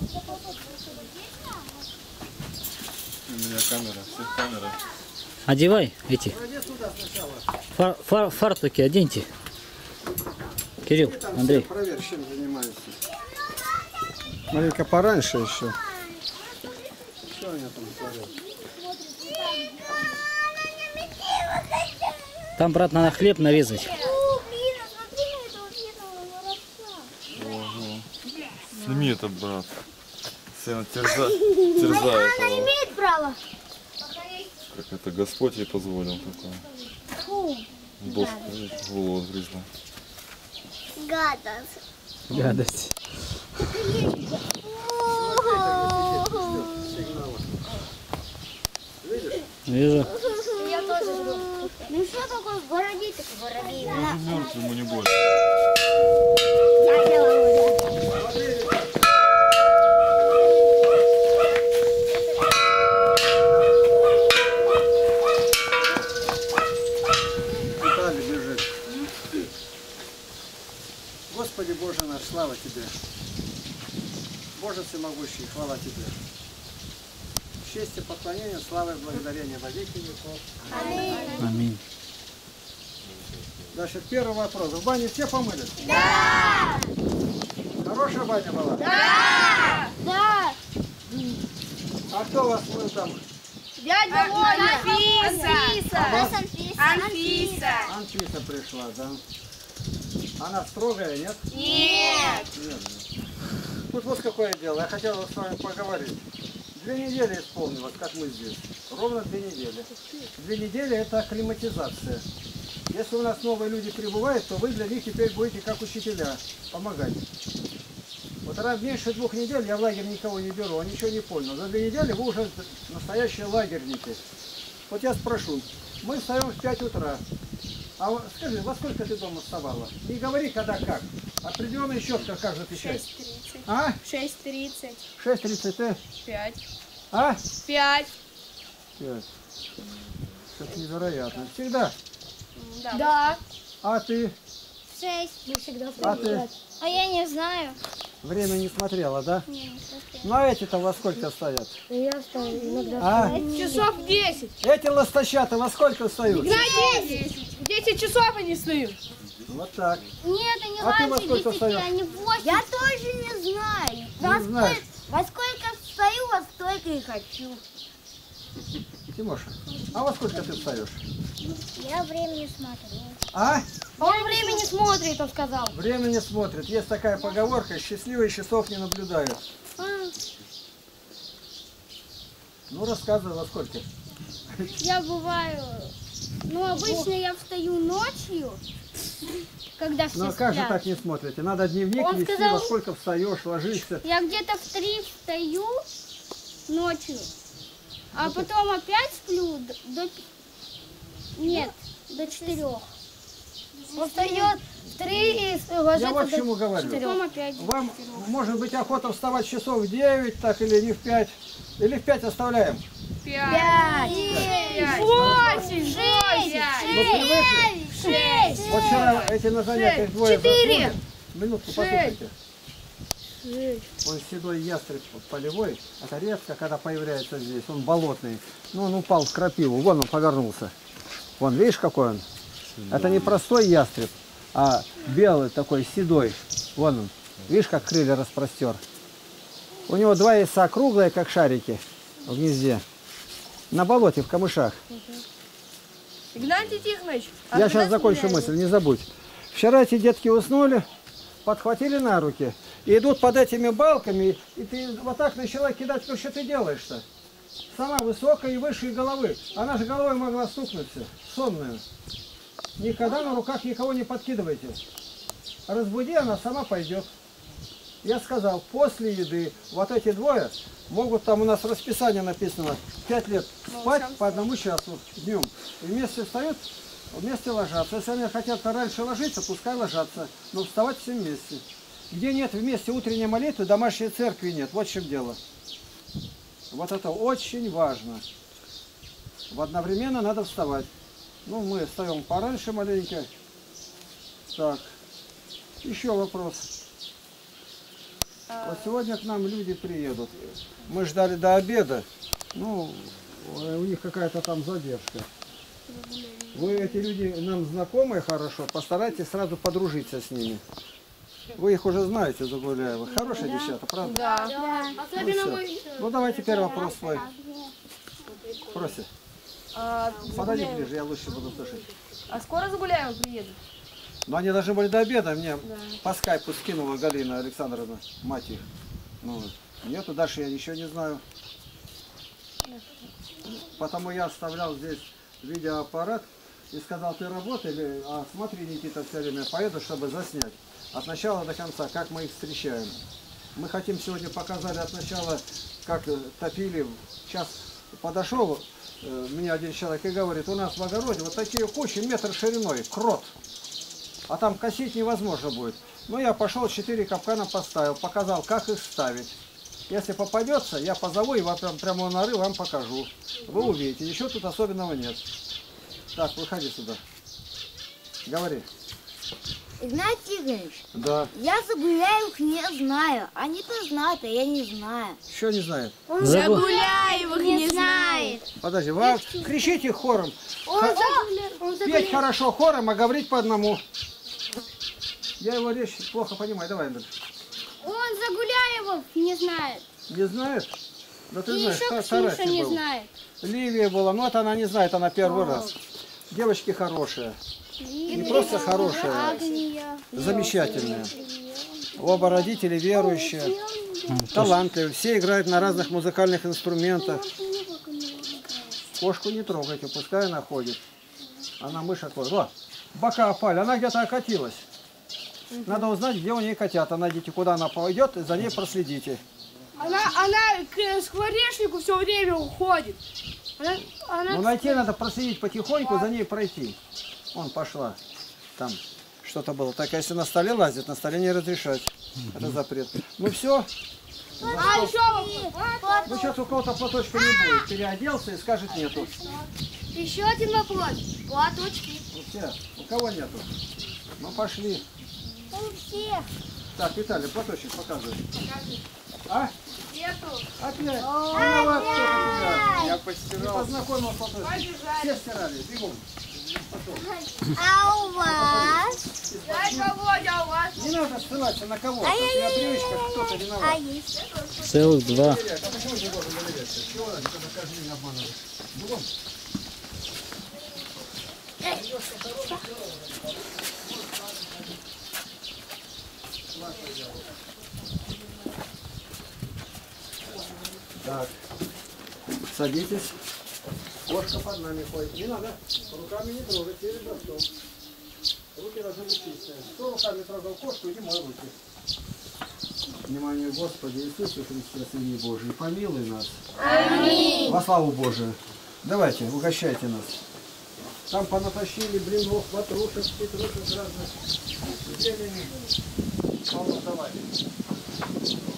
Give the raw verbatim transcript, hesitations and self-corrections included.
У меня камера, все камера. Одевай эти. Фар, фар, фартуки оденьте. Кирилл, Андрей. Проверь, чем занимаетесь. Маринка пораньше еще. Что они там творят? Там, брат, надо хлеб нарезать. Ого. Сними это, брат. Терза... терзает она его. Имеет право. Как это Господь ей позволил такое. Бог в голову грызла. Гадость. Гадость. Вижу. Я тоже жду. Ну что такое воробей, так воробей. Да. Мертв ему не больно. Виталий бежит. Господи Боже наш, слава Тебе. Боже всемогущий, хвала Тебе. Честь и поклонение, слава и благодарение во веки веков. Аминь. Аминь. Значит, первый вопрос. В бане все помылись? Да! Хорошая баня была? Да! Да! А кто вас мыл там? Дядя Анфиса. Анфиса. А вас? Анфиса. Анфиса. Анфиса пришла, да? Она строгая, нет? Нет. Нет. Тут вот какое дело. Я хотел с вами поговорить. Две недели исполнилось, как мы здесь. Ровно две недели. Две недели это акклиматизация. Если у нас новые люди прибывают, то вы для них теперь будете как учителя, помогать. Вот раз меньше двух недель я в лагерь никого не беру, он ничего не понял. За две недели вы уже настоящие лагерники. Вот я спрошу, мы встаем в пять утра. А скажи, во сколько ты дома вставала? Не говори, когда как. Определенный счет, как запечатать. шесть тридцать. А? шесть тридцать. шесть тридцать ты? пять. А? пять. пять. Это невероятно. Всегда? Да. Да. А ты? шесть. Я всегда а, ты? А я не знаю. Время не смотрела, да? Нет, не смотрела. Ну а эти-то во сколько стоят? Я встаю иногда. А? Часов десять. Эти ласточата во сколько встают? На десять. десять часов они стоят. Вот так. Нет, они а раньше десяти, они восемь. Я тоже не знаю. Не во, знаю. Сколько, во сколько встаю, во столько и хочу. Тимоша, а во сколько ты встаешь? Я время не смотрю. А? Он я время не смотрит, он сказал. Время не смотрит. Есть такая поговорка, счастливые часов не наблюдают. А. Ну, рассказывай, во сколько. Я бываю... Ну, обычно я встаю ночью, когда все спят. Ну, как же так не смотрите? Надо дневник вести, сказал, во сколько встаешь, ложишься. Я где-то в три встаю ночью, а ну, потом ты... опять сплю до... Нет, до четырех. Он встает в три и ложится. Я вот к чему говорю. Вам, может быть, охота вставать часов в девять, так, или не в пять. Или в пять оставляем? Пять, восемь, шесть, шесть. Вот вчера эти на занятиях двое заснули. Минутку послушайте. Он седой ястреб полевой, это редко, когда появляется здесь. Он болотный. Ну, он упал в крапиву. Вон он повернулся. Вон, видишь, какой он? Это не простой ястреб, а белый такой, седой. Вон он. Видишь, как крылья распростер. У него два яйца круглые, как шарики. В гнезде. На болоте, в камышах. Игнатий Тихонович. А я сейчас закончу мысль, не забудь. Вчера эти детки уснули, подхватили на руки. И идут под этими балками. И ты вот так начала кидать. Ну что ты делаешь-то? Сама высокая и выше головы. Она же головой могла стукнуться. Сонная. Никогда на руках никого не подкидывайте. Разбуди, она сама пойдет. Я сказал, после еды вот эти двое могут, там у нас расписание написано, пять лет спать по одному часу днем. И вместе встают, вместе ложатся. Если они хотят раньше ложиться, пускай ложатся, но вставать все вместе. Где нет вместе утренней молитвы, домашней церкви нет. Вот в чем дело. Вот это очень важно. В одновременно надо вставать. Ну, мы встаем пораньше маленько. Так, еще вопрос. Вот сегодня к нам люди приедут. Мы ждали до обеда. Ну, у них какая-то там задержка. Вы, эти люди, нам знакомые хорошо. Постарайтесь сразу подружиться с ними. Вы их уже знаете, Загуляева. Хорошие да. девчата, правда? Да. да. Особенно ну, мы... ну, давай теперь вопрос свой. Проси. А, Подойди ближе, я лучше буду слышать. А скоро Загуляева приедут? Ну, они должны были до обеда. Мне да. по скайпу скинула Галина Александровна, мать их. Ну, нету, дальше я ничего не знаю. Потому я оставлял здесь видеоаппарат и сказал, ты работай, а смотри, Никита, все время поеду, чтобы заснять. От начала до конца, как мы их встречаем. Мы хотим сегодня показали от начала, как топили. Сейчас подошел э, мне один человек и говорит, у нас в огороде вот такие кучи, метр шириной, крот. А там косить невозможно будет. Ну, я пошел, четыре капкана поставил, показал, как их ставить. Если попадется, я позову и вам прямо на ры вам покажу. Вы увидите, еще тут особенного нет. Так, выходи сюда. Говори. Игнатий Тихонович, да. я Загуляевых не знаю, они-то знают, а я не знаю. Что не знает? Он Загуляевых не, не знает. Подожди, вы кричите хором. Он Х... он Петь хорошо хором, а говорить по одному. Я его речь плохо понимаю, давай, Андрей. Он Загуляевых не знает. Не знает? Да ты И знаешь, еще Ксюша не был. знает. Ливия была, но это она не знает, она первый О. раз. Девочки хорошие. Не просто хорошие, замечательные. Оба родители верующие, талантливые. Все играют на разных музыкальных инструментах. Кошку не трогайте, пускай она ходит. Она мыша ходит. О, бока опали, она где-то окатилась. Надо узнать, где у нее котята. Найдите, куда она пойдет, и за ней проследите. Она, она к скворечнику все время уходит. Она, она... Ну, найти надо, проследить потихоньку, за ней пройти. Он пошла, там что-то было. Так, если на столе лазит, на столе не разрешать. Mm-hmm. Это запрет. Ну все. А еще вопрос. Ну сейчас у кого-то платочка не будет. Переоделся и скажет нету. Еще один вопрос. Платочки. У всех. У кого нету? Ну пошли. У всех. Так, Виталий, платочек показывай. Покажи. А? Нету. Опять. Опять. Я постирал. Я познакомил платочек. Все стирали. Бегом. А у вас? Не надо ссылаться на кого-то. Я привычка, кто-то виноват. Целых два. А почему не можем доверяться? Чего надо каждый день обманывать? Бегом. Так, садитесь. Кошка под нами ходит. Не надо. Руками не трогать. Перед ростом. Руки должны быть чистые. Кто руками трогал кошку, не мой руки. Внимание, Господи Иисусе Христе, Сыне Божий, помилуй нас. Аминь. Во славу Божию. Давайте, угощайте нас. Там понатащили блинов, ватрушек, петрушек разных. Время не было. Павел, давай.